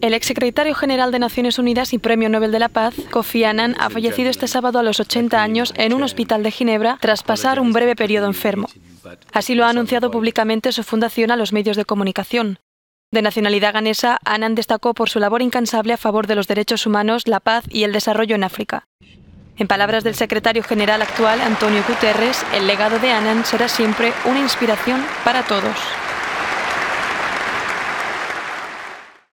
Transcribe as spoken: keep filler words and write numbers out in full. El exsecretario general de Naciones Unidas y Premio Nobel de la Paz, Kofi Annan, ha fallecido este sábado a los ochenta años en un hospital de Ginebra tras pasar un breve periodo enfermo. Así lo ha anunciado públicamente su fundación a los medios de comunicación. De nacionalidad ghanesa, Annan destacó por su labor incansable a favor de los derechos humanos, la paz y el desarrollo en África. En palabras del secretario general actual, Antonio Guterres, el legado de Annan será siempre una inspiración para todos.